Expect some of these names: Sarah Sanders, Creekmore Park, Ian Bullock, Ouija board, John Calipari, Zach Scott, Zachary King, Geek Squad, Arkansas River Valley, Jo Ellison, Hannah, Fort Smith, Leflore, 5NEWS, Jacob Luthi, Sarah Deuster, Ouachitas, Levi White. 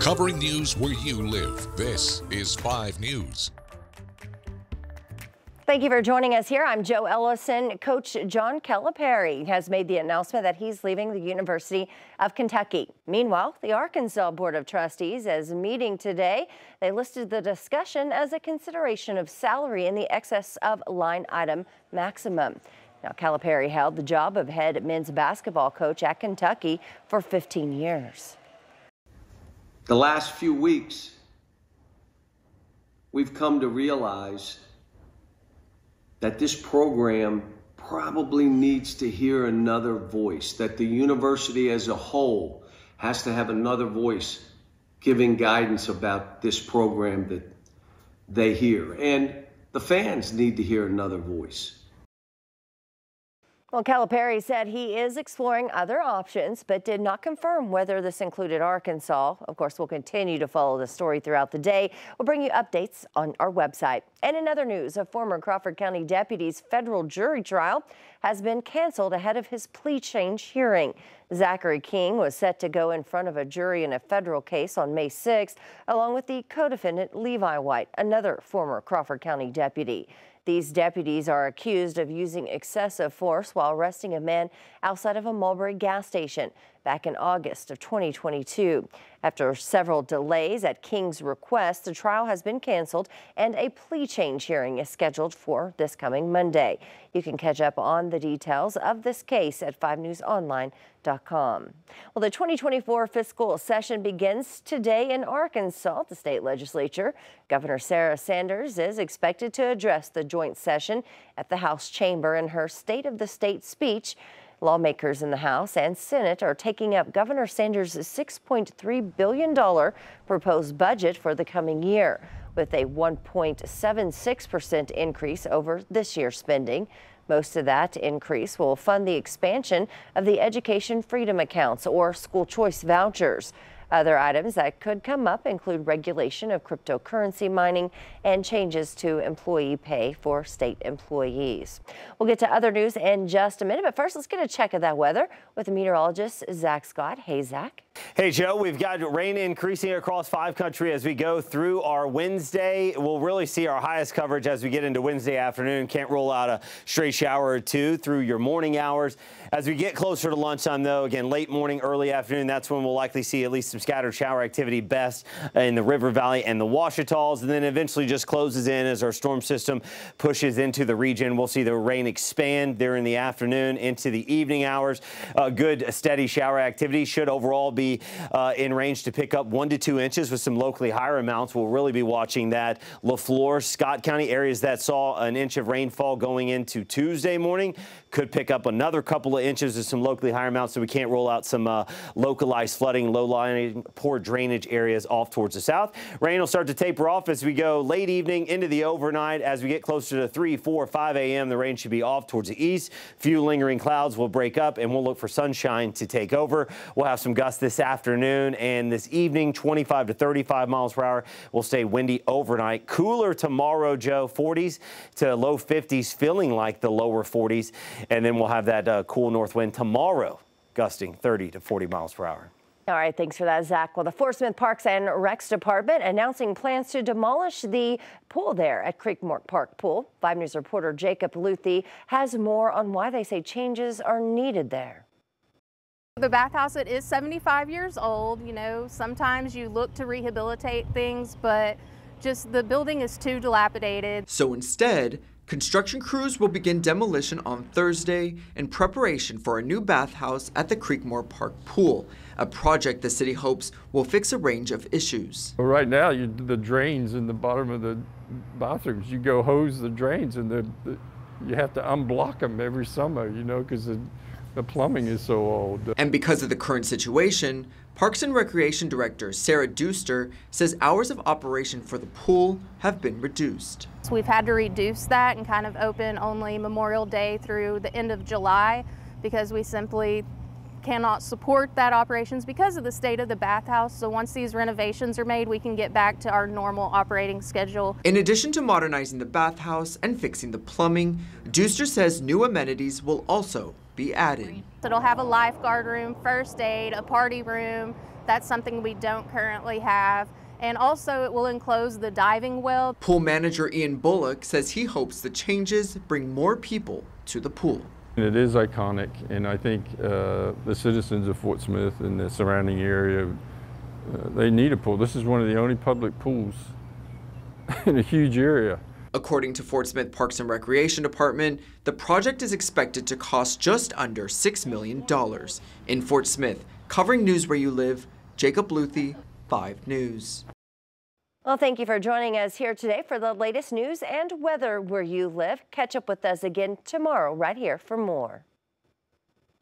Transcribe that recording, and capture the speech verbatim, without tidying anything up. Covering news where you live, this is five News. Thank you for joining us here. I'm Jo Ellison. Coach John Calipari has made the announcement that he's leaving the University of Kentucky. Meanwhile, the Arkansas Board of Trustees is meeting today. They listed the discussion as a consideration of salary in the excess of line item maximum. Now, Calipari held the job of head men's basketball coach at Kentucky for fifteen years. The last few weeks, we've come to realize that this program probably needs to hear another voice, that the university as a whole has to have another voice giving guidance about this program that they hear. And the fans need to hear another voice. Well, Calipari said he is exploring other options, but did not confirm whether this included Arkansas. Of course, we'll continue to follow the story throughout the day. We'll bring you updates on our website. And in other news, a former Crawford County deputy's federal jury trial has been canceled ahead of his plea change hearing. Zachary King was set to go in front of a jury in a federal case on May sixth, along with the co-defendant Levi White, another former Crawford County deputy. These deputies are accused of using excessive force while arresting a man outside of a Mulberry gas station back in August of twenty twenty-two. After several delays at King's request, the trial has been canceled and a plea change hearing is scheduled for this coming Monday. You can catch up on the details of this case at five news online dot com. Well, the twenty twenty-four fiscal session begins today in Arkansas, the state legislature. Governor Sarah Sanders is expected to address the joint session at the House chamber in her State of the State speech. Lawmakers in the House and Senate are taking up Governor Sanders' six point three billion dollars proposed budget for the coming year, with a one point seven six percent increase over this year's spending. Most of that increase will fund the expansion of the Education Freedom Accounts or school choice vouchers. Other items that could come up include regulation of cryptocurrency mining and changes to employee pay for state employees. We'll get to other news in just a minute, but first let's get a check of that weather with meteorologist Zach Scott. Hey, Zach. Hey, Joe. We've got rain increasing across five country as we go through our Wednesday. We'll really see our highest coverage as we get into Wednesday afternoon. Can't rule out a stray shower or two through your morning hours. As we get closer to lunchtime, though, again, late morning, early afternoon, that's when we'll likely see at least some scattered shower activity best in the River Valley and the Ouachitas, and then eventually just closes in as our storm system pushes into the region. We'll see the rain expand there in the afternoon into the evening hours. Uh, good steady shower activity should overall be uh, in range to pick up one to two inches with some locally higher amounts. We'll really be watching that. Leflore, Scott County areas that saw an inch of rainfall going into Tuesday morning could pick up another couple of inches with some locally higher amounts, so we can't rule out some uh, localized flooding, low-lying, poor drainage areas off towards the south. Rain will start to taper off as we go late evening into the overnight. As we get closer to three, four, five a m, the rain should be off towards the east. Few lingering clouds will break up, and we'll look for sunshine to take over. We'll have some gusts this afternoon and this evening, twenty-five to thirty-five miles per hour. We'll stay windy overnight. Cooler tomorrow, Joe, forties to low fifties, feeling like the lower forties. And then we'll have that uh, cool north wind tomorrow, gusting thirty to forty miles per hour. All right, thanks for that, Zach. Well, the Fort Smith Parks and Recs Department announcing plans to demolish the pool there at Creekmore Park Pool. Five News reporter Jacob Luthi has more on why they say changes are needed there. The bathhouse, it is seventy-five years old. You know, sometimes you look to rehabilitate things, but just the building is too dilapidated. So instead, construction crews will begin demolition on Thursday in preparation for a new bathhouse at the Creekmore Park Pool, a project the city hopes will fix a range of issues. Well, right now, you, the drains in the bottom of the bathrooms, you go hose the drains and the, the, you have to unblock them every summer, you know, because the, the plumbing is so old. And because of the current situation, Parks and Recreation Director Sarah Deuster says hours of operation for the pool have been reduced. So we've had to reduce that and kind of open only Memorial Day through the end of July because we simply cannot support that operations because of the state of the bathhouse. So once these renovations are made, we can get back to our normal operating schedule. In addition to modernizing the bathhouse and fixing the plumbing, Deuster says new amenities will also be added. So it'll have a lifeguard room, first aid, a party room, That's something we don't currently have. And also it will enclose the diving well. Pool manager Ian Bullock says he hopes the changes bring more people to the pool. It is iconic, and I think uh, the citizens of Fort Smith and the surrounding area, uh, they need a pool. This is one of the only public pools in a huge area. According to Fort Smith Parks and Recreation Department, the project is expected to cost just under six million dollars. In Fort Smith, covering news where you live, Jacob Luthi, five news. Well, thank you for joining us here today for the latest news and weather where you live. Catch up with us again tomorrow right here for more.